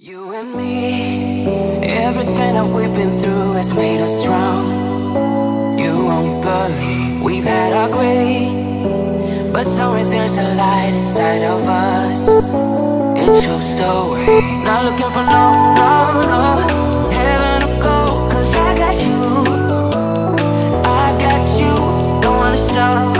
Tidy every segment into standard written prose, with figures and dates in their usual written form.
You and me, everything that we've been through has made us strong. You won't believe we've had our grief, but somewhere there's a light inside of us. It shows the way, not looking for no heaven to go, cause I got you, don't wanna show.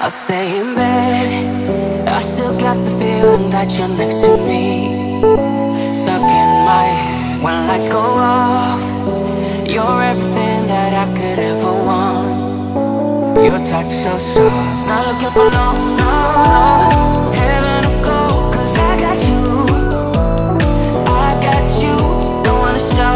I'll stay in bed, I still got the feeling that you're next to me. Stuck in my head, when lights go off, you're everything that I could ever want. Your touch so soft, not looking for no heaven to go, cause I got you, don't wanna show.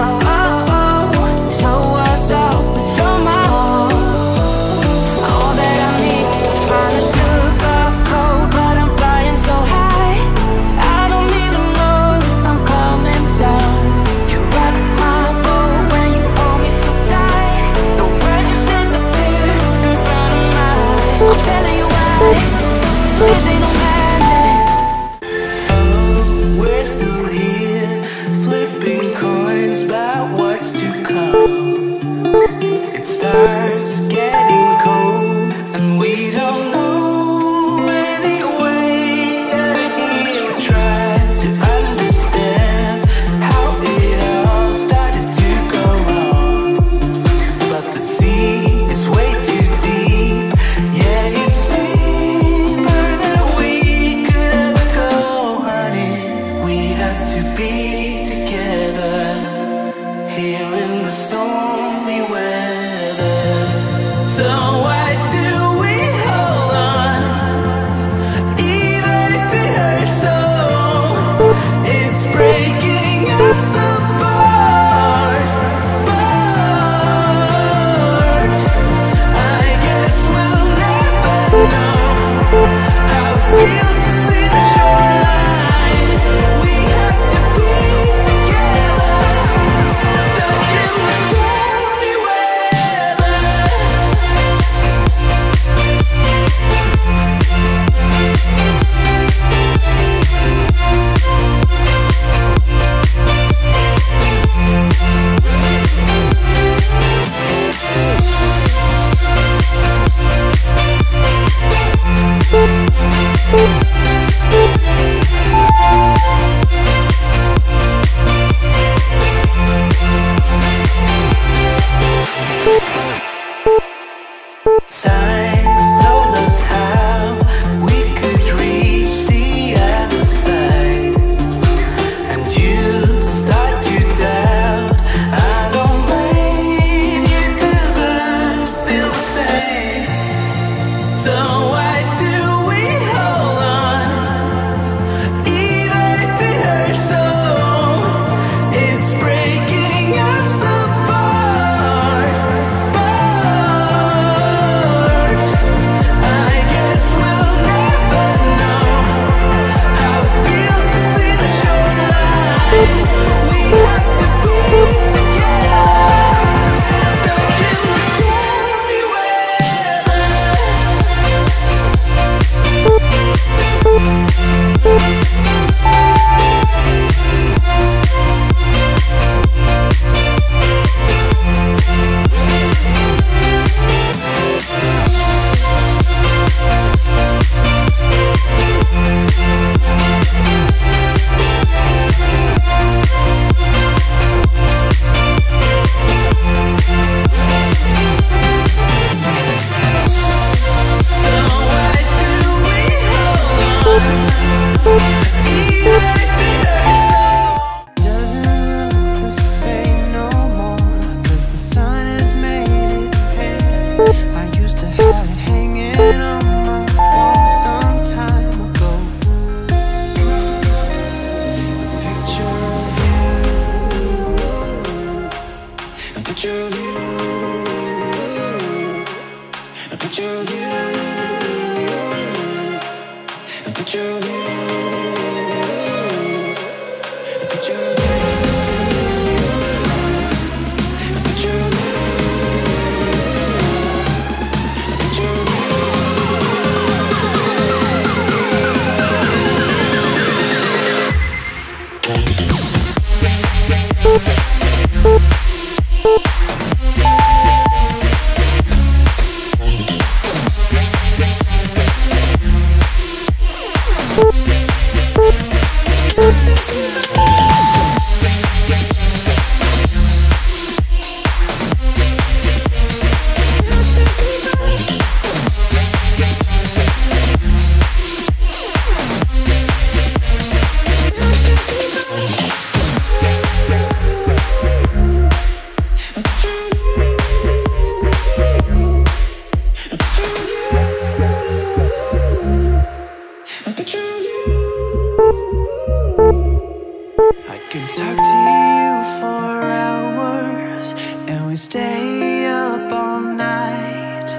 talk to you for hours, and we stay up all night.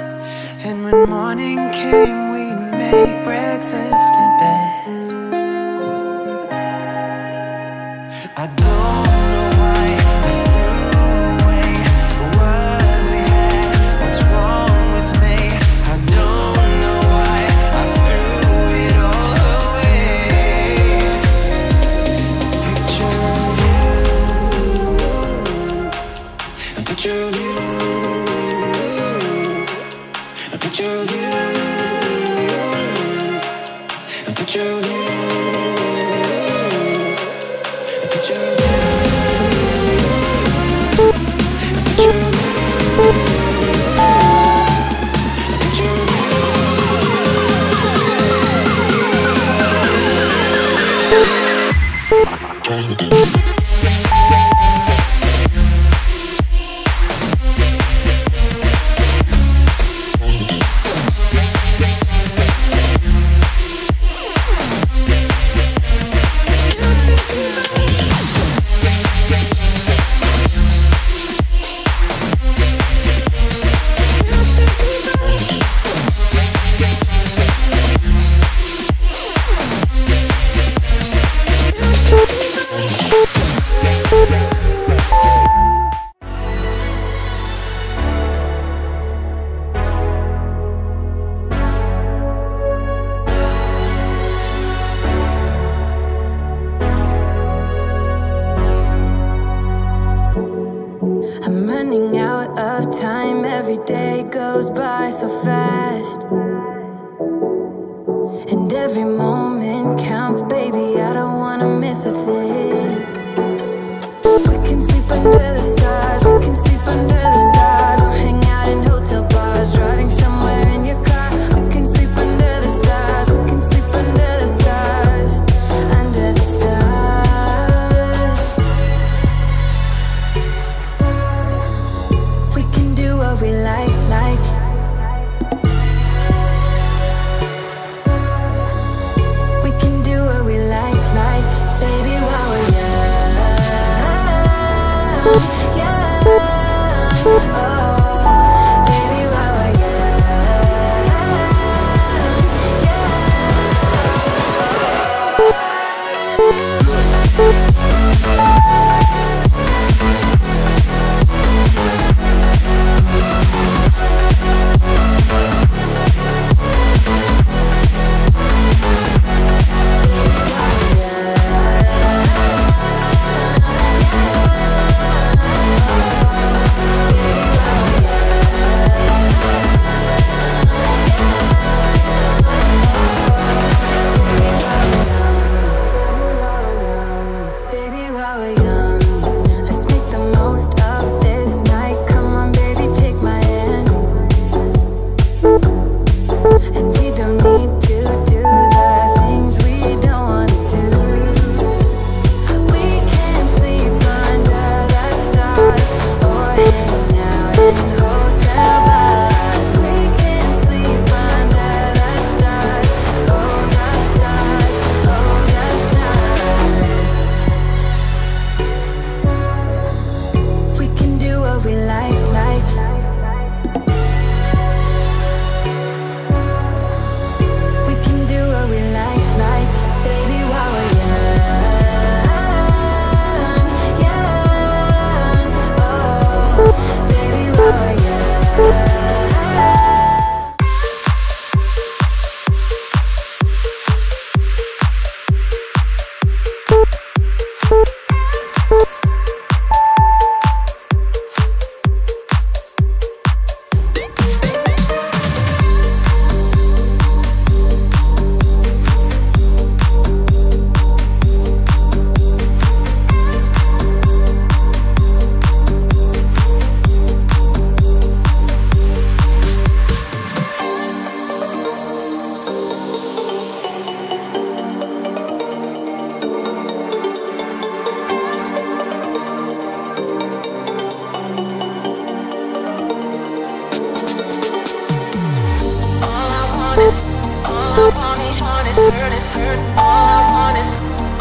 And when morning came, we'd make breakfast in bed. I don't know why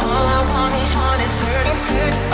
all I want is hurt.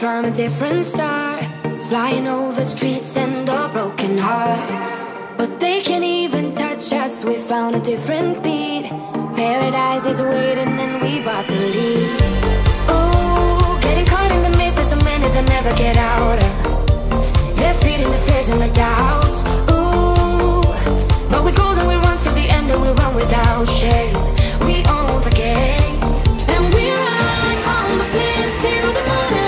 From a different star, flying over streets and our broken hearts, but they can't even touch us. We found a different beat. Paradise is waiting and we bought the lead. Oh, getting caught in the mist, there's so many that never get out of. They're feeding the fears and the doubts. Ooh, but we're golden, we run to the end and we run without shame. We own the game and we ride on the flames till the morning.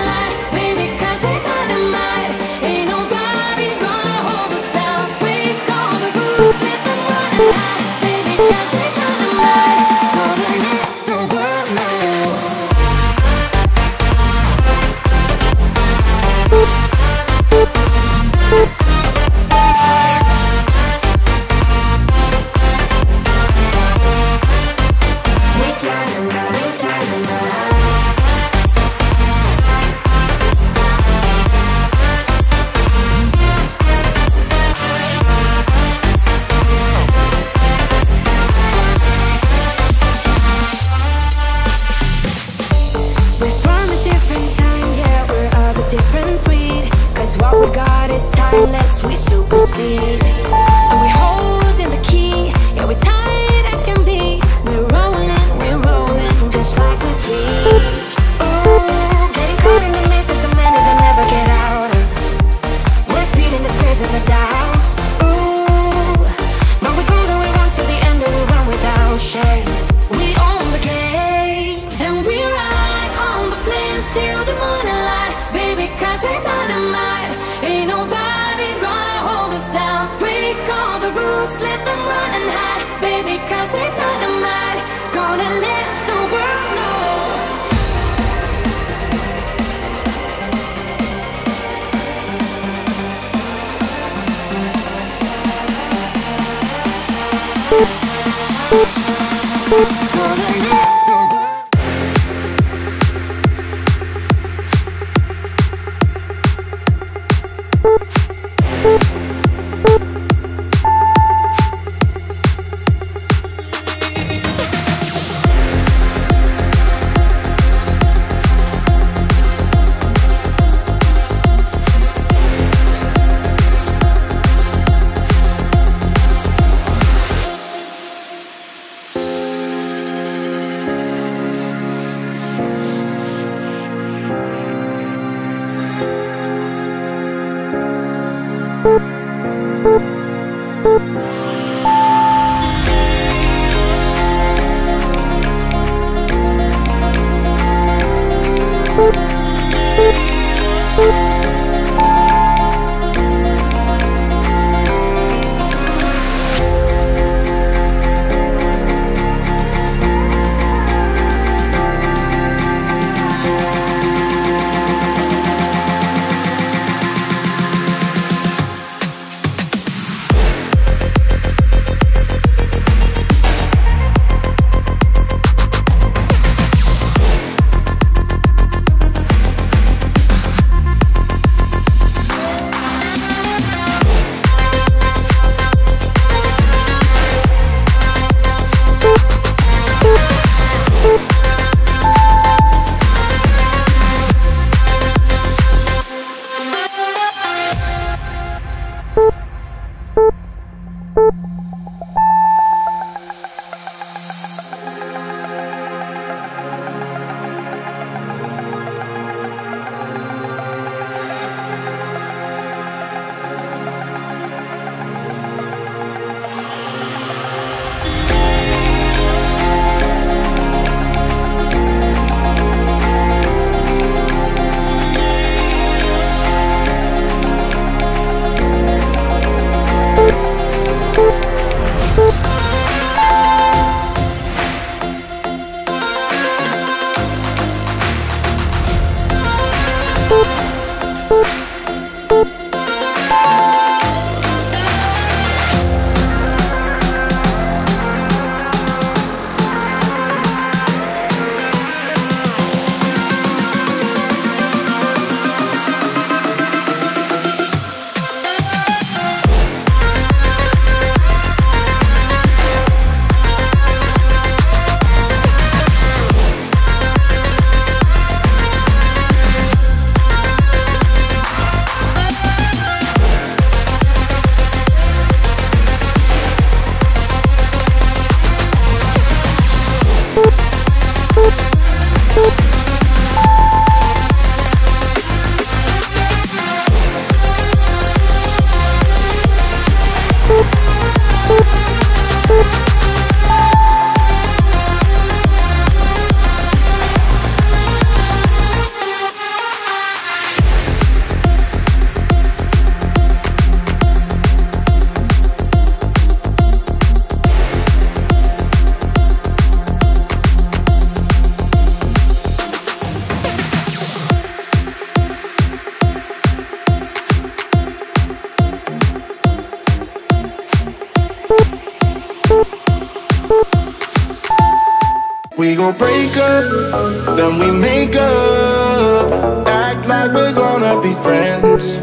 Then we make up, act like we're gonna be friends.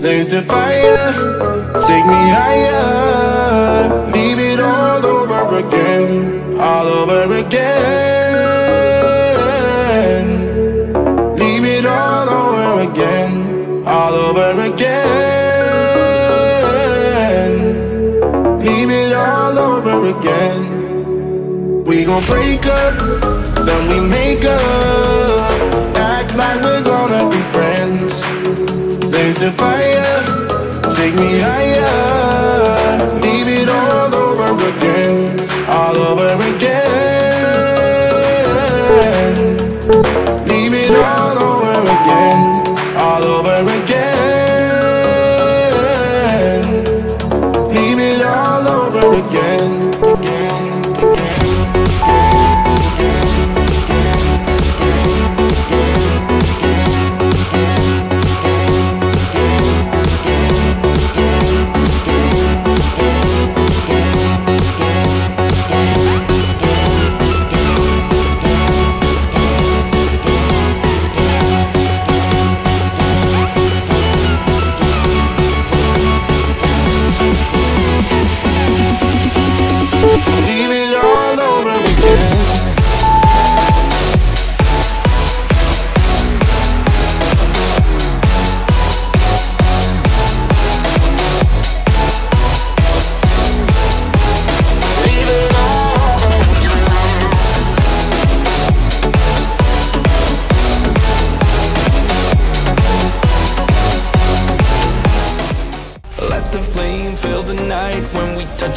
Blaze the fire, take me higher, leave it all over again, all over again. Leave it all over again, all over again. Leave it all over again. We gon' break up, then we make up, act like we're gonna be friends. Blaze the fire, take me higher, leave it all over again, all over again. Leave it all over again, all over again. Leave it all over again,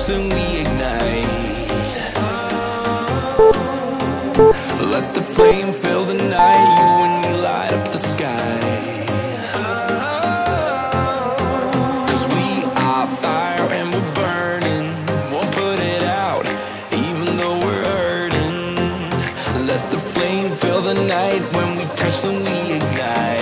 and we ignite. Let the flame fill the night, you and me light up the sky. 'Cause we are fire and we're burning, won't put it out, even though we're hurting. Let the flame fill the night, when we touch then we ignite.